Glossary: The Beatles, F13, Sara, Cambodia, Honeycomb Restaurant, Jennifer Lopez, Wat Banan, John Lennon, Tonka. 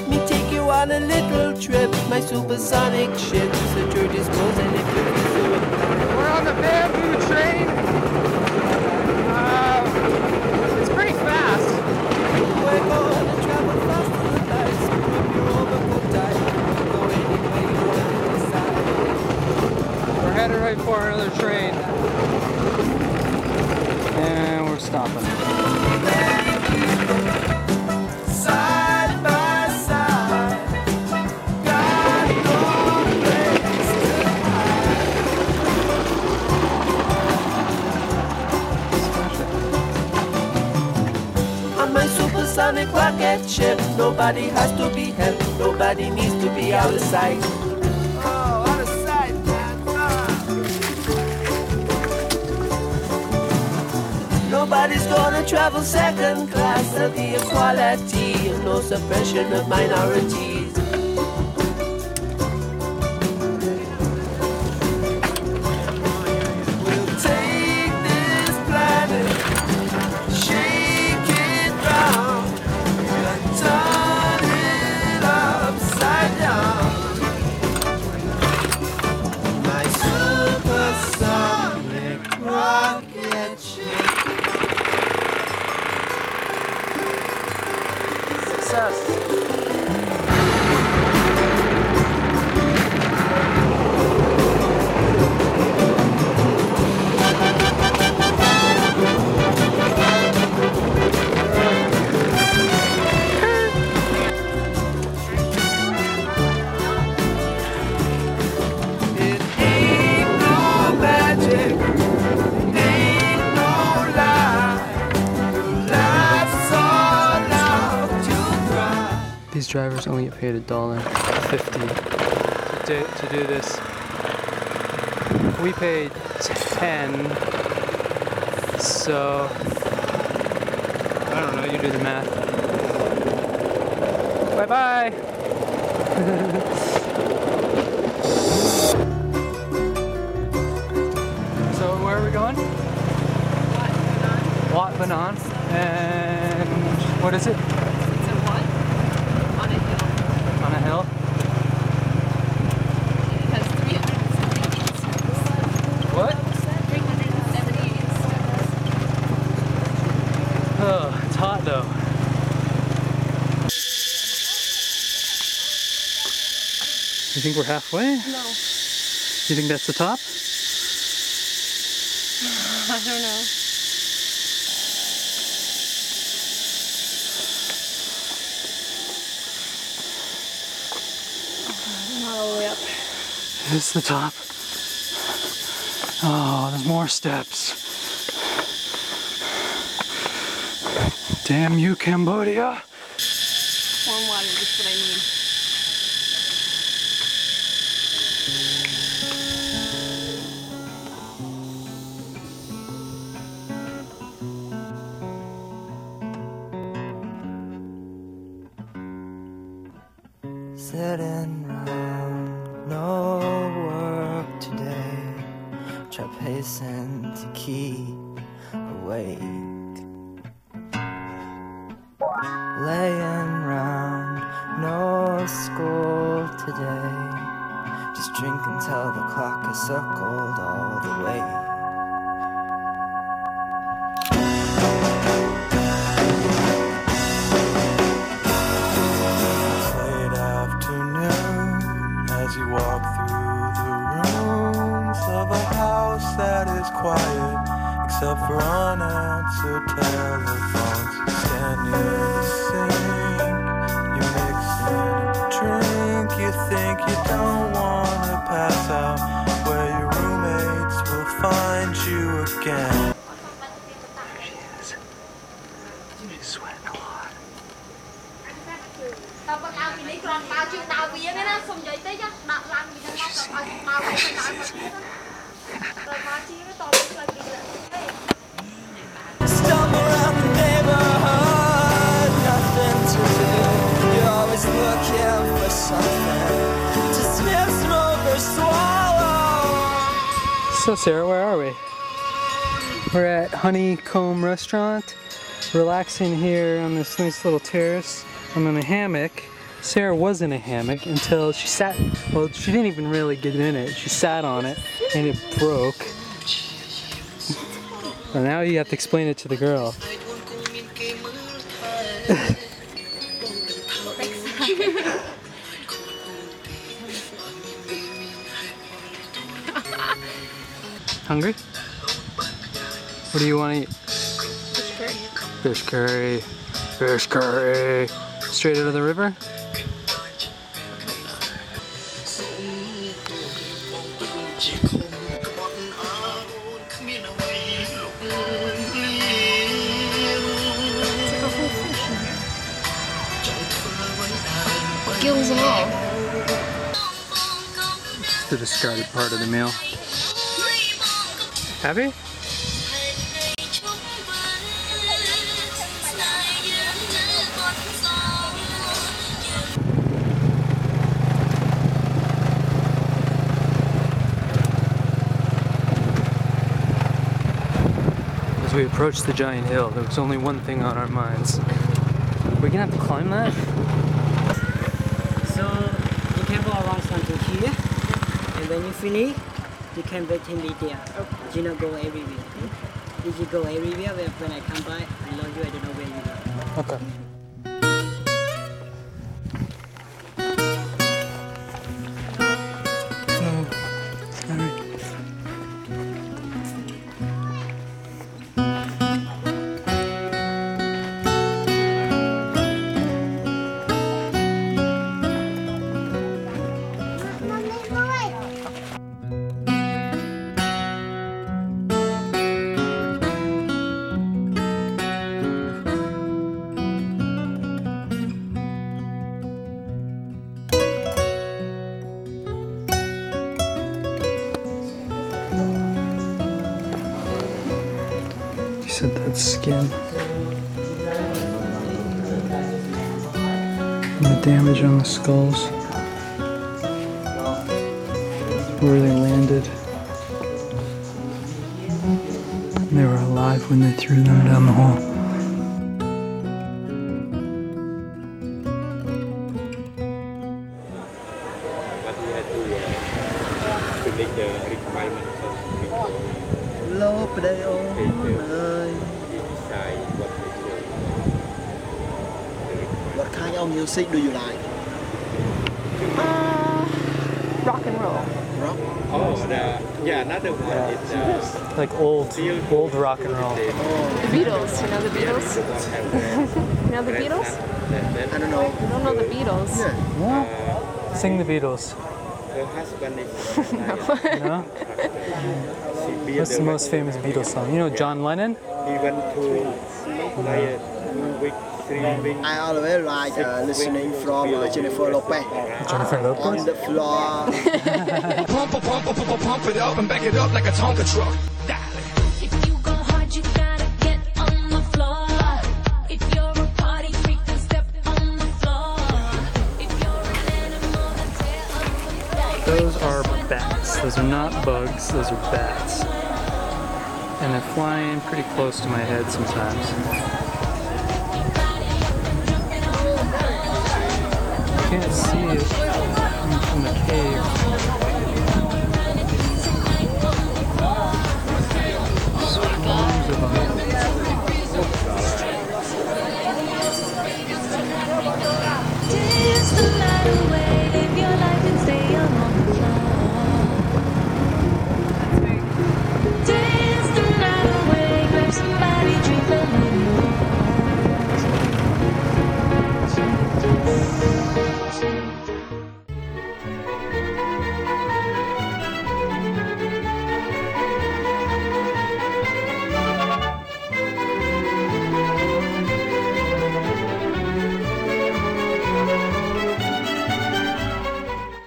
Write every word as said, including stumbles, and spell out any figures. let me take you on a little trip. My supersonic ship's a dirty disposal and it could be suicide. We're on the bamboo train. Uh, it's pretty fast. We're going to travel fast in the night. If you're over, we'll die. We'll go anywhere you want to decide. We're headed right for another train. And we're stopping. Sonic rocket ship, nobody has to be helped, nobody needs to be out of sight. Oh, out of sight, man. Ah. Nobody's gonna travel second class of the equality, no suppression of minorities. Drivers only get paid a dollar fifty to do, to do this. We paid ten, so I don't know. You do the math. Bye bye. So where are we going? Wat Banan. And what is it? You think we're halfway? No. You think that's the top? I don't know. Not all the way up. It's the top. Oh, there's more steps. Damn you, Cambodia! Warm water, that's what I need. Sitting round, no work today, trapezing to keep awake. Laying round, no school today, just drink until the clock is circled all the way. Except for unanswered telephones. You stand near the sink, you mix in a drink. You think you don't want to pass out, where your roommates will find you again. There she is. She's sweating a lot. She's singing. She's singing. Stumble around the neighborhood, nothing to do. You're always looking for something to sniff, smoke, or swallow. So Sarah, where are we? We're at Honeycomb Restaurant, relaxing here on this nice little terrace. I'm in a hammock, Sarah was in a hammock until she sat, well, she didn't even really get in it. She sat on it and it broke. Well, now you have to explain it to the girl. Hungry? What do you want to eat? Fish curry. Fish curry. Straight out of the river? Gills and all. It's the discarded part of the meal. Happy? As we approached the giant hill, there was only one thing on our minds. We're gonna have to climb that? So, you can go around until here, and when you finish, you can wait till there. Okay. You not go everywhere. Okay? If you go everywhere, when I come by, I love you, I don't know where you are. Okay. That skin and the damage on the skulls where they landed, and they were alive when they threw them down the hole. What kind of music do you like? Uh, rock and roll. Rock? Oh, the, yeah, another one. Yeah. It's uh, like old, old rock and roll. The Beatles, you know the Beatles? You know the Beatles? I don't know. You don't know the Beatles? Yeah. Yeah. Sing the Beatles. Her husband is... No. No? What's the most famous Beatles song? You know John Lennon? He went to like two weeks, three weeks. I always like uh, listening from uh, Jennifer Lopez. Jennifer Lopez? On the floor. Pump, pump, pump, pump, pump it up and back it up like a Tonka truck. Those are bats. Those are not bugs, those are bats. And they're flying pretty close to my head sometimes. I can't see it from the cave.